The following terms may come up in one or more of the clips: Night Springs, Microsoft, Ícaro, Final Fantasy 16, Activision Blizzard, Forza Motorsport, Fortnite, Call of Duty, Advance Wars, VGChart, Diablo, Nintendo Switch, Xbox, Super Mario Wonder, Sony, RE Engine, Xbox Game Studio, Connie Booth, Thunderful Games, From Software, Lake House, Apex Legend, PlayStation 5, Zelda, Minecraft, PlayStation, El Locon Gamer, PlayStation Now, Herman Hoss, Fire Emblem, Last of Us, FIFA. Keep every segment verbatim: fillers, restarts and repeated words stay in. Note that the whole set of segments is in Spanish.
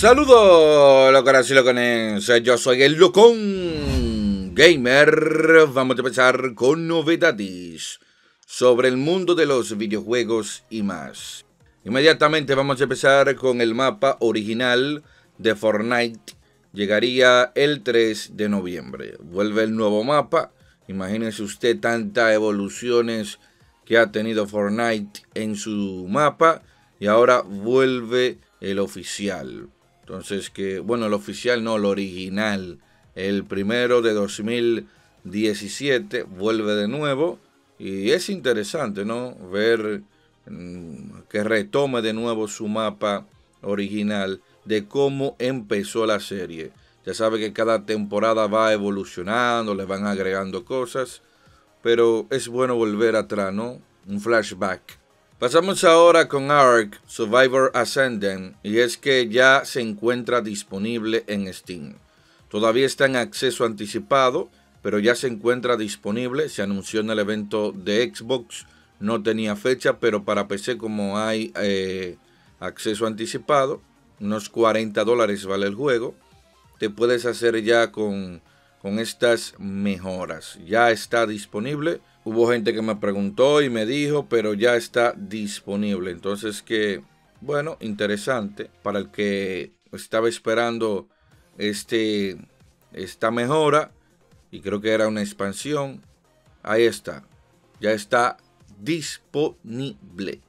Saludos, locones y locones, yo soy el Locón Gamer. Vamos a empezar con novedades sobre el mundo de los videojuegos y más. Inmediatamente vamos a empezar con el mapa original de Fortnite. Llegaría el tres de noviembre. Vuelve el nuevo mapa. Imagínense usted tantas evoluciones que ha tenido Fortnite en su mapa. Y ahora vuelve el oficial. Entonces que, bueno, el oficial no, el original. El primero de dos mil diecisiete vuelve de nuevo. Y es interesante, ¿no? Ver mmm, que retome de nuevo su mapa original de cómo empezó la serie. Ya sabe que cada temporada va evolucionando, le van agregando cosas. Pero es bueno volver atrás, ¿no? Un flashback. Pasamos ahora con ARK Survival Ascended, y es que ya se encuentra disponible en Steam. Todavía está en acceso anticipado, pero ya se encuentra disponible. Se anunció en el evento de Xbox, no tenía fecha, pero para P C como hay eh, acceso anticipado, unos cuarenta dólares vale el juego. Te puedes hacer ya con, con estas mejoras. Ya está disponible. Hubo gente que me preguntó y me dijo, pero ya está disponible. Entonces que, bueno, interesante. Para el que estaba esperando este, esta mejora, y creo que era una expansión, ahí está. Ya está disponible.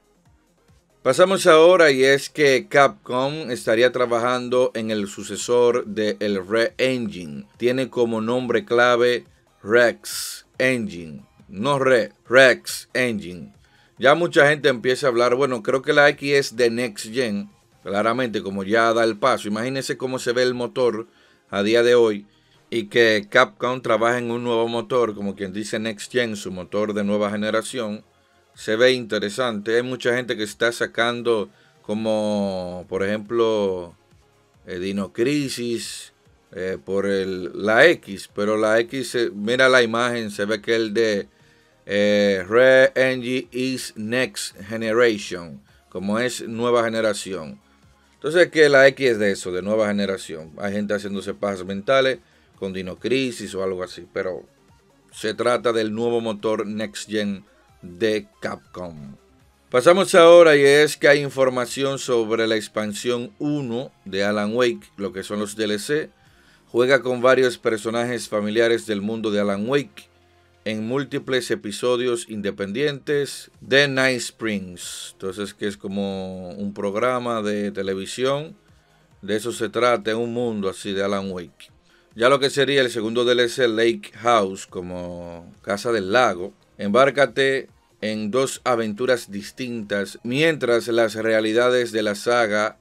Pasamos ahora, y es que Capcom estaría trabajando en el sucesor de el R E Engine. Tiene como nombre clave Rex Engine. No Re, Rex Engine. Ya mucha gente empieza a hablar, bueno, creo que la X es de Next Gen, claramente, como ya da el paso. Imagínense cómo se ve el motor a día de hoy, y que Capcom trabaja en un nuevo motor, como quien dice Next Gen, su motor de nueva generación. Se ve interesante. Hay mucha gente que está sacando, como por ejemplo eh, Dino Crisis, eh, por el, la X, pero la X, eh, mira la imagen, se ve que el de Eh, R E Engine is Next Generation, como es nueva generación. Entonces que la X es de eso, de nueva generación. Hay gente haciéndose pajas mentales con Dino Crisis o algo así, pero se trata del nuevo motor Next Gen de Capcom. Pasamos ahora, y es que hay información sobre la expansión uno de Alan Wake, lo que son los D L C. Juega con varios personajes familiares del mundo de Alan Wake en múltiples episodios independientes de Night Springs. Entonces que es como un programa de televisión. De eso se trata, un mundo así de Alan Wake. Ya lo que sería el segundo D L C, Lake House, como Casa del Lago. Embárcate en dos aventuras distintas mientras las realidades de la saga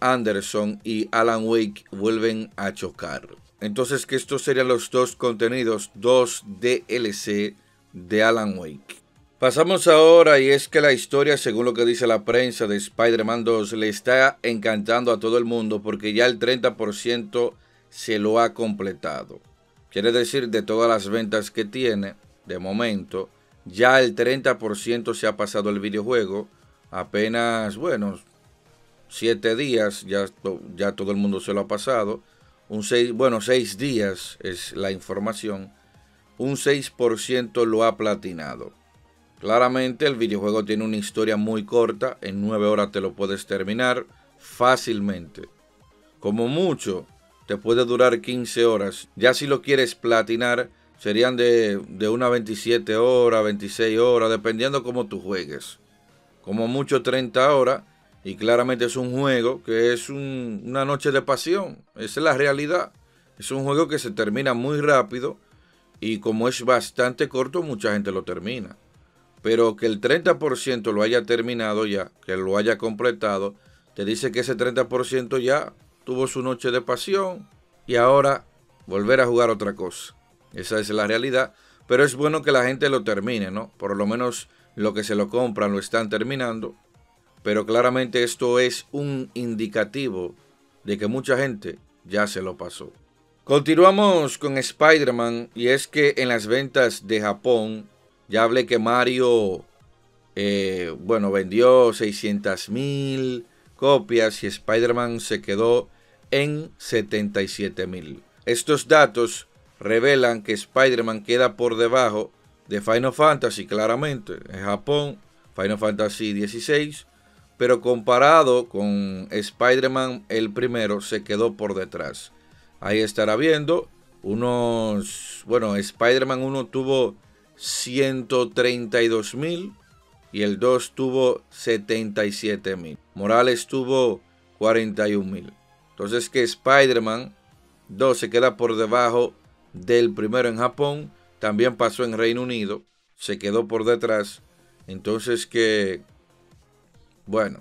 Anderson y Alan Wake vuelven a chocar. Entonces que estos serían los dos contenidos, dos D L C de Alan Wake. Pasamos ahora, y es que la historia, según lo que dice la prensa, de Spider-Man dos le está encantando a todo el mundo, porque ya el treinta por ciento se lo ha completado. Quiere decir, de todas las ventas que tiene, de momento, ya el treinta por ciento se ha pasado el videojuego. Apenas, bueno, siete días, ya, ya todo el mundo se lo ha pasado. Un seis, bueno, seis días es la información. Un seis por ciento lo ha platinado. Claramente el videojuego tiene una historia muy corta. En nueve horas te lo puedes terminar fácilmente. Como mucho, te puede durar quince horas. Ya si lo quieres platinar, serían de, de unas veintisiete horas, veintiséis horas, dependiendo cómo tú juegues. Como mucho treinta horas. Y claramente es un juego que es un, una noche de pasión. Esa es la realidad. Es un juego que se termina muy rápido. Y como es bastante corto, mucha gente lo termina. Pero que el treinta por ciento lo haya terminado ya, que lo haya completado, te dice que ese treinta por ciento ya tuvo su noche de pasión. Y ahora volver a jugar otra cosa. Esa es la realidad. Pero es bueno que la gente lo termine, ¿no? Por lo menos lo que se lo compran lo están terminando. Pero claramente esto es un indicativo de que mucha gente ya se lo pasó. Continuamos con Spider-Man, y es que en las ventas de Japón, ya hablé que Mario, eh, bueno, vendió seiscientas mil copias, y Spider-Man se quedó en setenta y siete mil. Estos datos revelan que Spider-Man queda por debajo de Final Fantasy, claramente, en Japón, Final Fantasy dieciséis, pero comparado con Spider-Man el primero se quedó por detrás. Ahí estará viendo unos, bueno, Spider-Man uno tuvo ciento treinta y dos mil y el dos tuvo setenta y siete mil. Morales tuvo cuarenta y un mil. Entonces que Spider-Man dos se queda por debajo del primero en Japón, también pasó en Reino Unido, se quedó por detrás. Entonces que, bueno,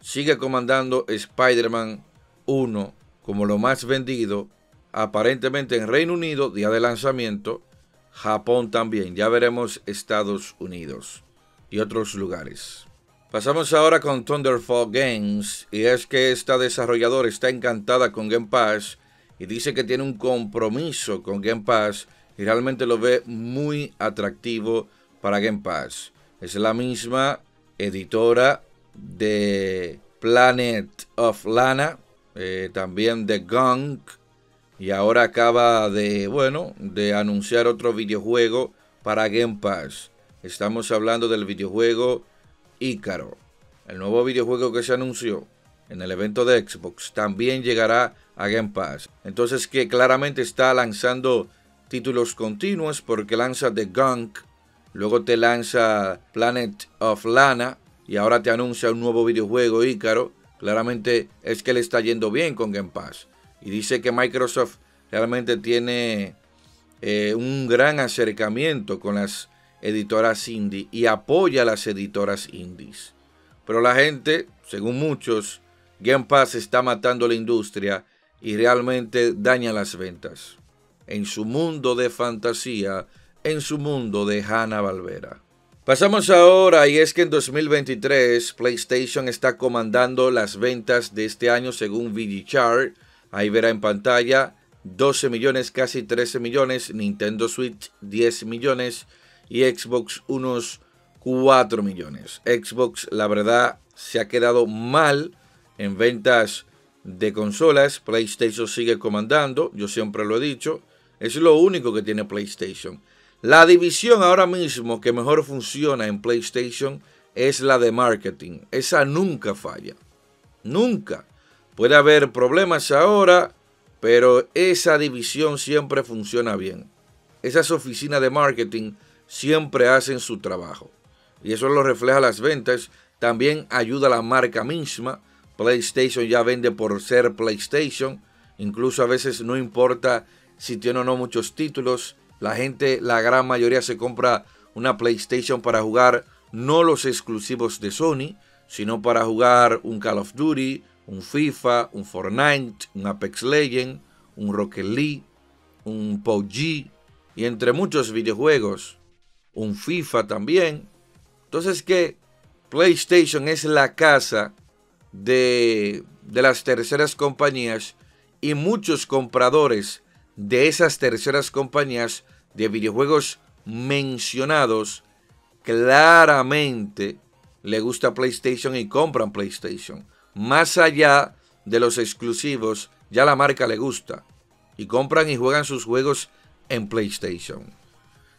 sigue comandando Spider-Man uno como lo más vendido, aparentemente en Reino Unido, día de lanzamiento, Japón también, ya veremos Estados Unidos y otros lugares. Pasamos ahora con Thunderful Games, y es que esta desarrolladora está encantada con Game Pass y dice que tiene un compromiso con Game Pass y realmente lo ve muy atractivo para Game Pass. Es la misma editora de Planet of Lana, eh, también de Gunk, y ahora acaba de, bueno, de anunciar otro videojuego para Game Pass. Estamos hablando del videojuego Ícaro. El nuevo videojuego que se anunció en el evento de Xbox también llegará a Game Pass. Entonces que claramente está lanzando títulos continuos, porque lanza The Gunk, luego te lanza Planet of Lana y ahora te anuncia un nuevo videojuego Ícaro. Claramente es que le está yendo bien con Game Pass. Y dice que Microsoft realmente tiene eh, un gran acercamiento con las editoras indie y apoya a las editoras indies. Pero la gente, según muchos, Game Pass está matando la industria y realmente daña las ventas. En su mundo de fantasía, en su mundo de Hanna-Barbera. Pasamos ahora, y es que en dos mil veintitrés PlayStation está comandando las ventas de este año según VGChart. Ahí verá en pantalla doce millones, casi trece millones, Nintendo Switch diez millones y Xbox unos cuatro millones. Xbox, la verdad, se ha quedado mal en ventas de consolas. PlayStation sigue comandando, yo siempre lo he dicho, es lo único que tiene PlayStation. La división ahora mismo que mejor funciona en PlayStation es la de marketing. Esa nunca falla, nunca. Puede haber problemas ahora, pero esa división siempre funciona bien. Esas oficinas de marketing siempre hacen su trabajo. Y eso lo refleja las ventas. También ayuda a la marca misma. PlayStation ya vende por ser PlayStation. Incluso a veces no importa si tiene o no muchos títulos. La gente, la gran mayoría, se compra una PlayStation para jugar no los exclusivos de Sony, sino para jugar un Call of Duty, un FIFA, un Fortnite, un Apex Legend, un Rocket League, un P U B G y entre muchos videojuegos, un FIFA también. Entonces que PlayStation es la casa de, de las terceras compañías y muchos compradores de esas terceras compañías de videojuegos mencionados claramente le gusta PlayStation y compran PlayStation. Más allá de los exclusivos, ya la marca le gusta y compran y juegan sus juegos en PlayStation.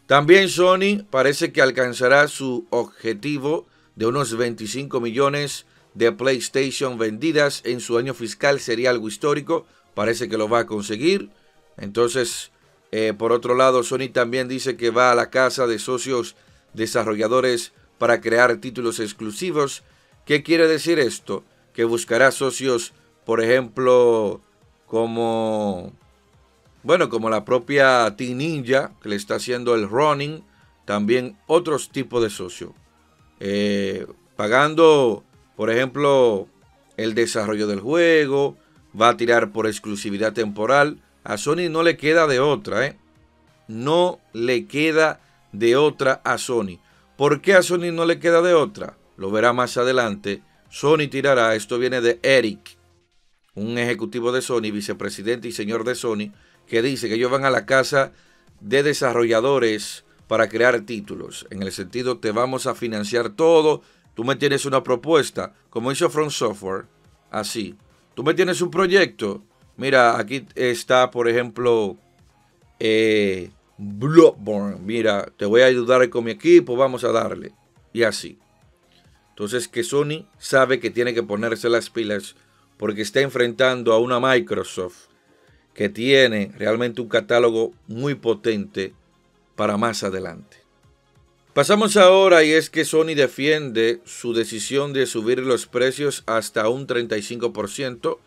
También Sony parece que alcanzará su objetivo de unos veinticinco millones de PlayStation vendidas en su año fiscal. Sería algo histórico, parece que lo va a conseguir. Entonces, eh, por otro lado, Sony también dice que va a la casa de socios desarrolladores para crear títulos exclusivos. ¿Qué quiere decir esto? Que buscará socios, por ejemplo, como, bueno, como la propia Team Ninja, que le está haciendo el running, también otros tipos de socios, eh, pagando, por ejemplo, el desarrollo del juego. Va a tirar por exclusividad temporal. A Sony no le queda de otra, ¿eh? No le queda de otra a Sony. ¿Por qué a Sony no le queda de otra? Lo verá más adelante. Sony tirará, esto viene de Eric, un ejecutivo de Sony, vicepresidente y señor de Sony, que dice que ellos van a la casa de desarrolladores para crear títulos. En el sentido, te vamos a financiar todo, tú me tienes una propuesta, como hizo From Software, así. Tú me tienes un proyecto, Mira, aquí está, por ejemplo, eh, Bloodborne. Mira, te voy a ayudar con mi equipo, vamos a darle. Y así. Entonces, que Sony sabe que tiene que ponerse las pilas porque está enfrentando a una Microsoft que tiene realmente un catálogo muy potente para más adelante. Pasamos ahora, y es que Sony defiende su decisión de subir los precios hasta un treinta y cinco por ciento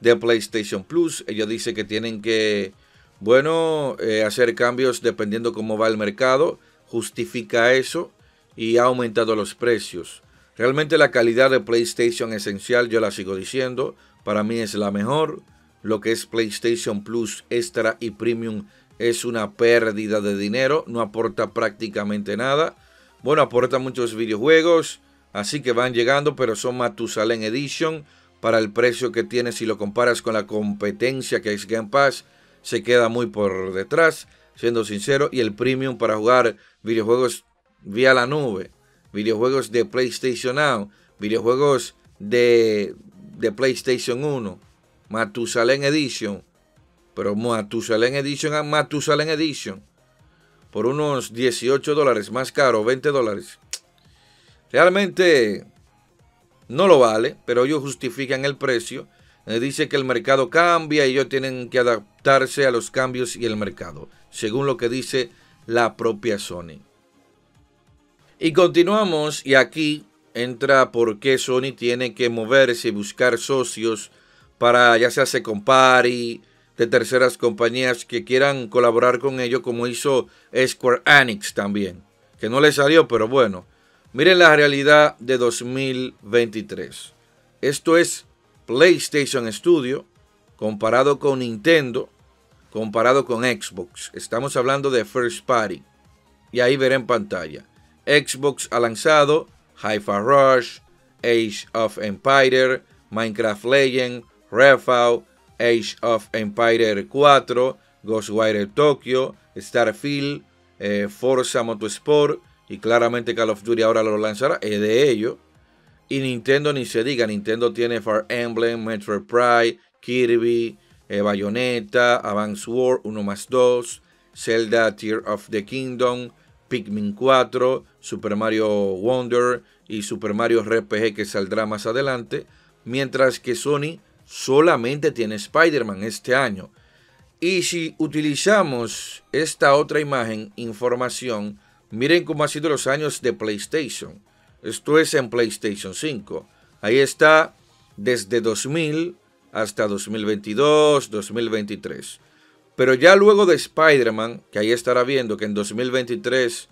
de PlayStation Plus. Ella dice que tienen que, bueno, eh, hacer cambios dependiendo cómo va el mercado. Justifica eso y ha aumentado los precios. Realmente la calidad de PlayStation esencial, yo la sigo diciendo, para mí es la mejor. Lo que es PlayStation Plus Extra y Premium es una pérdida de dinero, no aporta prácticamente nada. Bueno, aporta muchos videojuegos, así que van llegando, pero son Matusalén Edition. Para el precio que tiene, si lo comparas con la competencia que es Game Pass, se queda muy por detrás, siendo sincero. Y el Premium para jugar videojuegos vía la nube, videojuegos de PlayStation Now, videojuegos de, de PlayStation uno, Matusalén Edition. Pero Matusalén Edition a Matusalén Edition, por unos dieciocho dólares más caro, veinte dólares. Realmente no lo vale, pero ellos justifican el precio. Dice que el mercado cambia y ellos tienen que adaptarse a los cambios y el mercado, según lo que dice la propia Sony. Y continuamos, y aquí entra por qué Sony tiene que moverse y buscar socios para, ya sea se compari de terceras compañías que quieran colaborar con ellos, como hizo Square Enix también, que no le salió, pero bueno. Miren la realidad de dos mil veintitrés. Esto es PlayStation Studio comparado con Nintendo, comparado con Xbox. Estamos hablando de First Party. Y ahí veré en pantalla. Xbox ha lanzado Hi-Fi Rush, Age of Empire, Minecraft Legend, Redfall, Age of Empire cuatro, Ghostwire Tokyo, Starfield, eh, Forza Motorsport. Y claramente Call of Duty ahora lo lanzará, es de ello. Y Nintendo ni se diga. Nintendo tiene Fire Emblem, Metroid Prime, Kirby, eh, Bayonetta, Advance Wars uno más dos, Zelda Tears of the Kingdom, Pikmin cuatro, Super Mario Wonder y Super Mario R P G, que saldrá más adelante. Mientras que Sony solamente tiene Spider-Man este año. Y si utilizamos esta otra imagen, información, miren cómo han sido los años de PlayStation. Esto es en PlayStation cinco. Ahí está desde dos mil hasta dos mil veintidós, dos mil veintitrés. Pero ya luego de Spider-Man, que ahí estará viendo que en dos mil veintitrés,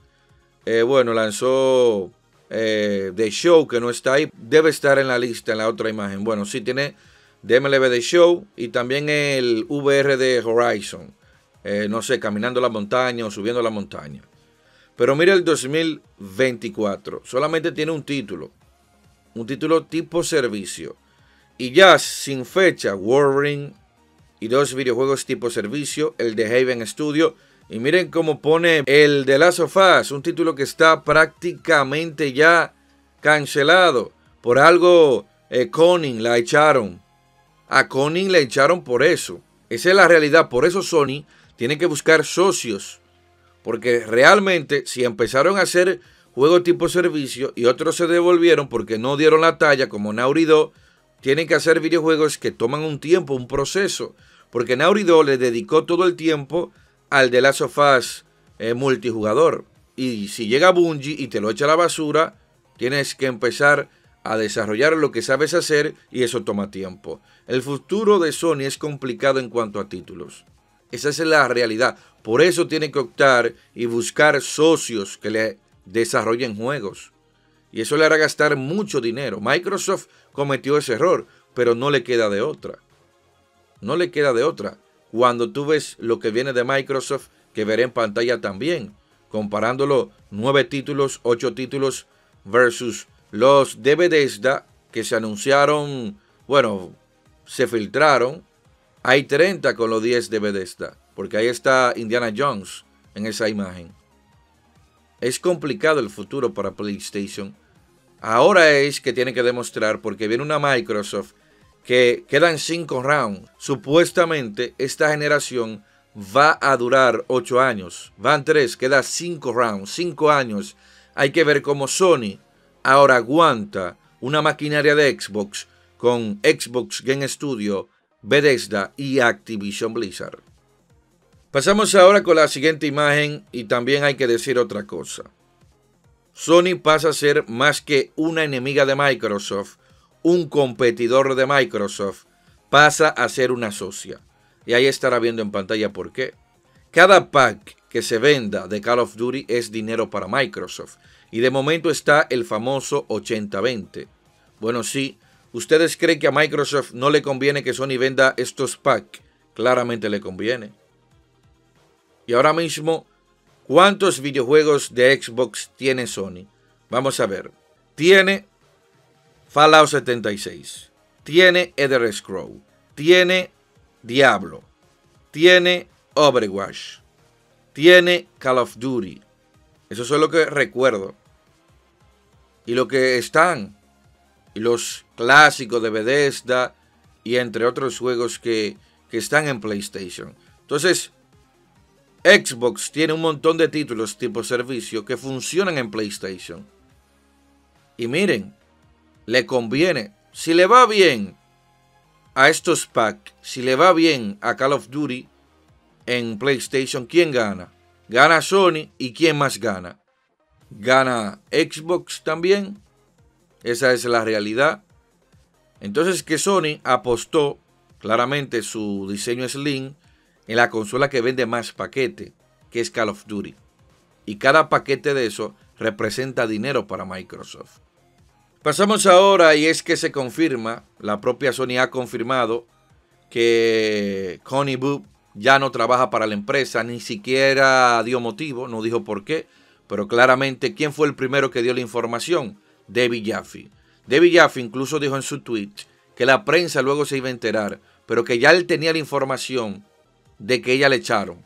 eh, bueno, lanzó eh, The Show, que no está ahí. Debe estar en la lista, en la otra imagen. Bueno, sí tiene D M L B The Show y también el V R de Horizon. Eh, no sé, caminando la montaña o subiendo la montaña. Pero mira el dos mil veinticuatro, solamente tiene un título, un título tipo servicio. Y ya sin fecha, Warring y dos videojuegos tipo servicio, el de Haven Studio. Y miren cómo pone el de Last of Us, un título que está prácticamente ya cancelado. Por algo, eh, Koning la echaron, a Koning la echaron por eso. Esa es la realidad, por eso Sony tiene que buscar socios. Porque realmente, si empezaron a hacer juegos tipo servicio y otros se devolvieron porque no dieron la talla, como Naughty Dog, tienen que hacer videojuegos que toman un tiempo, un proceso. Porque Naughty Dog le dedicó todo el tiempo al de Last of Us eh, multijugador. Y si llega Bungie y te lo echa a la basura, tienes que empezar a desarrollar lo que sabes hacer y eso toma tiempo. El futuro de Sony es complicado en cuanto a títulos. Esa es la realidad. Por eso tienen que optar y buscar socios que le desarrollen juegos. Y eso le hará gastar mucho dinero. Microsoft cometió ese error, pero no le queda de otra. No le queda de otra. Cuando tú ves lo que viene de Microsoft, que veré en pantalla también, comparándolo nueve títulos, ocho títulos versus los de Bethesda que se anunciaron, bueno, se filtraron. Hay treinta con los diez de Bethesda, porque ahí está Indiana Jones en esa imagen. Es complicado el futuro para PlayStation. Ahora es que tiene que demostrar, porque viene una Microsoft que quedan cinco rounds. Supuestamente esta generación va a durar ocho años. Van tres, quedan cinco rounds, cinco años. Hay que ver cómo Sony ahora aguanta una maquinaria de Xbox con Xbox Game Studio, Bethesda y Activision Blizzard. Pasamos ahora con la siguiente imagen y también hay que decir otra cosa. Sony pasa a ser más que una enemiga de Microsoft, un competidor de Microsoft, pasa a ser una socia. Y ahí estará viendo en pantalla por qué. Cada pack que se venda de Call of Duty es dinero para Microsoft. Y de momento está el famoso ochenta veinte. Bueno, sí, ¿ustedes creen que a Microsoft no le conviene que Sony venda estos packs? Claramente le conviene. Y ahora mismo, ¿cuántos videojuegos de Xbox tiene Sony? Vamos a ver. Tiene Fallout setenta y seis. Tiene Elder Scrolls. Tiene Diablo. Tiene Overwatch. Tiene Call of Duty. Eso es lo que recuerdo. Y lo que están. Y los clásicos de Bethesda. Y entre otros juegos que, que están en PlayStation. Entonces, Xbox tiene un montón de títulos tipo servicio que funcionan en PlayStation. Y miren, le conviene. Si le va bien a estos packs, si le va bien a Call of Duty en PlayStation, ¿quién gana? Gana Sony. ¿Y quién más gana? Gana Xbox también. Esa es la realidad. Entonces que Sony apostó claramente su diseño Slim en la consola que vende más paquete, que es Call of Duty. Y cada paquete de eso representa dinero para Microsoft. Pasamos ahora y es que se confirma, la propia Sony ha confirmado que Connie Booth ya no trabaja para la empresa, ni siquiera dio motivo, no dijo por qué, pero claramente ¿quién fue el primero que dio la información? David Jaffe. David Jaffe incluso dijo en su tweet que la prensa luego se iba a enterar, pero que ya él tenía la información de que ella le echaron.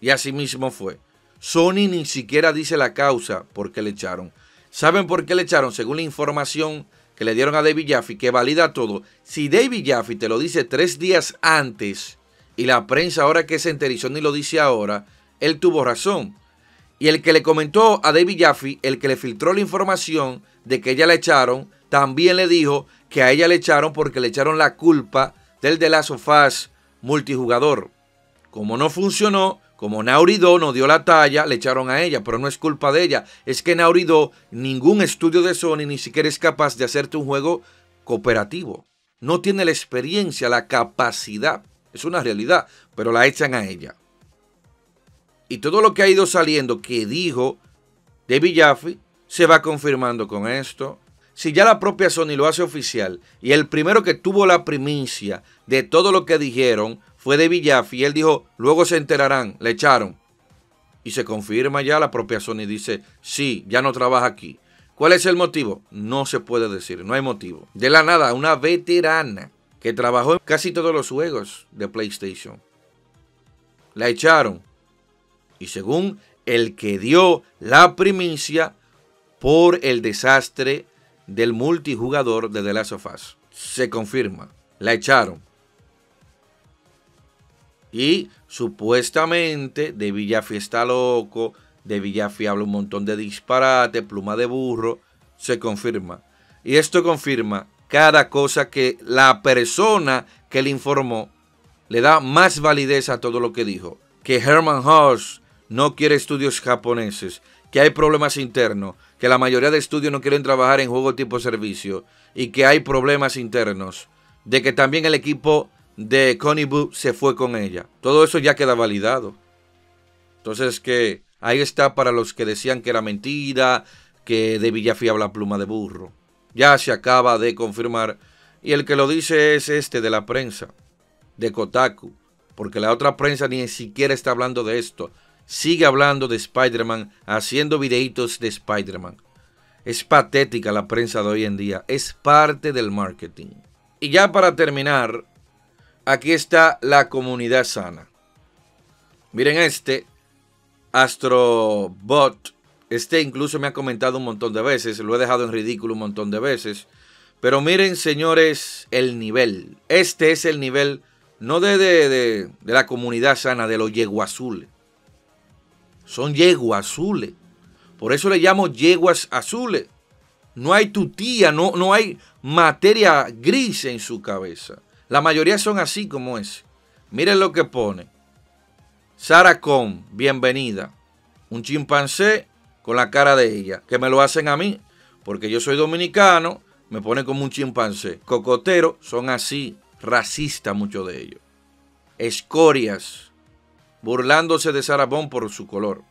Y así mismo fue. Sony ni siquiera dice la causa por qué le echaron. ¿Saben por qué le echaron? Según la información que le dieron a David Jaffe, que valida todo. Si David Jaffe te lo dice tres días antes y la prensa ahora que se enterizó ni lo dice ahora, él tuvo razón. Y el que le comentó a David Jaffe, el que le filtró la información de que ella la echaron, también le dijo que a ella le echaron porque le echaron la culpa del The Last of Us multijugador. Como no funcionó, como Naughty Dog no dio la talla, le echaron a ella, pero no es culpa de ella. Es que Naughty Dog, ningún estudio de Sony ni siquiera es capaz de hacerte un juego cooperativo. No tiene la experiencia, la capacidad. Es una realidad, pero la echan a ella. Y todo lo que ha ido saliendo que dijo David Jaffe se va confirmando con esto. Si ya la propia Sony lo hace oficial y el primero que tuvo la primicia de todo lo que dijeron fue David Jaffe y él dijo, luego se enterarán, le echaron. Y se confirma ya, la propia Sony dice, sí, ya no trabaja aquí. ¿Cuál es el motivo? No se puede decir, no hay motivo. De la nada, una veterana que trabajó en casi todos los juegos de PlayStation, la echaron. Y según el que dio la primicia por el desastre del multijugador de The Last of Us, se confirma, la echaron. Y supuestamente David Jaffe está loco, David Jaffe habla un montón de disparate, pluma de burro, se confirma. Y esto confirma cada cosa que la persona que le informó le da más validez a todo lo que dijo. Que Herman Hoss no quiere estudios japoneses, que hay problemas internos, que la mayoría de estudios no quieren trabajar en juegos tipo servicio y que hay problemas internos, de que también el equipo de Connie Booth se fue con ella. Todo eso ya queda validado. Entonces que ahí está para los que decían que era mentira, que David Jaffe habla pluma de burro. Ya se acaba de confirmar y el que lo dice es este de la prensa, de Kotaku, porque la otra prensa ni siquiera está hablando de esto. Sigue hablando de Spider-Man, haciendo videitos de Spider-Man. Es patética la prensa de hoy en día. Es parte del marketing. Y ya para terminar, aquí está la comunidad sana. Miren este, Astrobot. Este incluso me ha comentado un montón de veces. Lo he dejado en ridículo un montón de veces. Pero miren, señores, el nivel. Este es el nivel, no de, de, de, de la comunidad sana, de los yeguazules. Son yeguas azules. Por eso le llamo yeguas azules. No hay tutía, no, no hay materia gris en su cabeza. La mayoría son así como ese. Miren lo que pone. Sarah Con, bienvenida. Un chimpancé con la cara de ella. Que me lo hacen a mí, porque yo soy dominicano. Me ponen como un chimpancé. Cocoteros son así, racistas muchos de ellos. Escorias, burlándose de Sarabón por su color.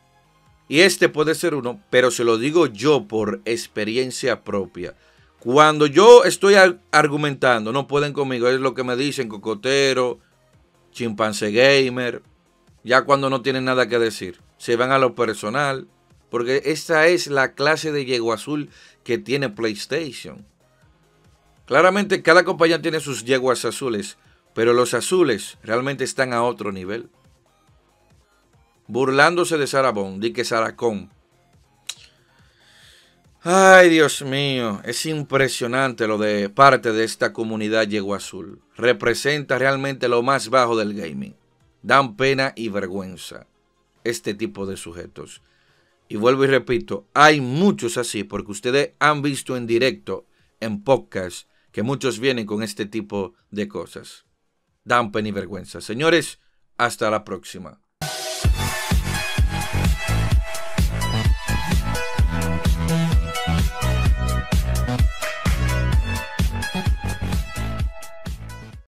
Y este puede ser uno, pero se lo digo yo por experiencia propia. Cuando yo estoy argumentando, no pueden conmigo. Es lo que me dicen, cocotero, chimpancé gamer. Ya cuando no tienen nada que decir, se van a lo personal. Porque esta es la clase de yeguazul que tiene PlayStation. Claramente cada compañía tiene sus yeguas azules, pero los azules realmente están a otro nivel. Burlándose de Sarah Bond, di que Sarah Con. Ay, Dios mío, es impresionante lo de parte de esta comunidad yeguazul. Representa realmente lo más bajo del gaming. Dan pena y vergüenza este tipo de sujetos. Y vuelvo y repito, hay muchos así, porque ustedes han visto en directo, en podcast, que muchos vienen con este tipo de cosas. Dan pena y vergüenza. Señores, hasta la próxima.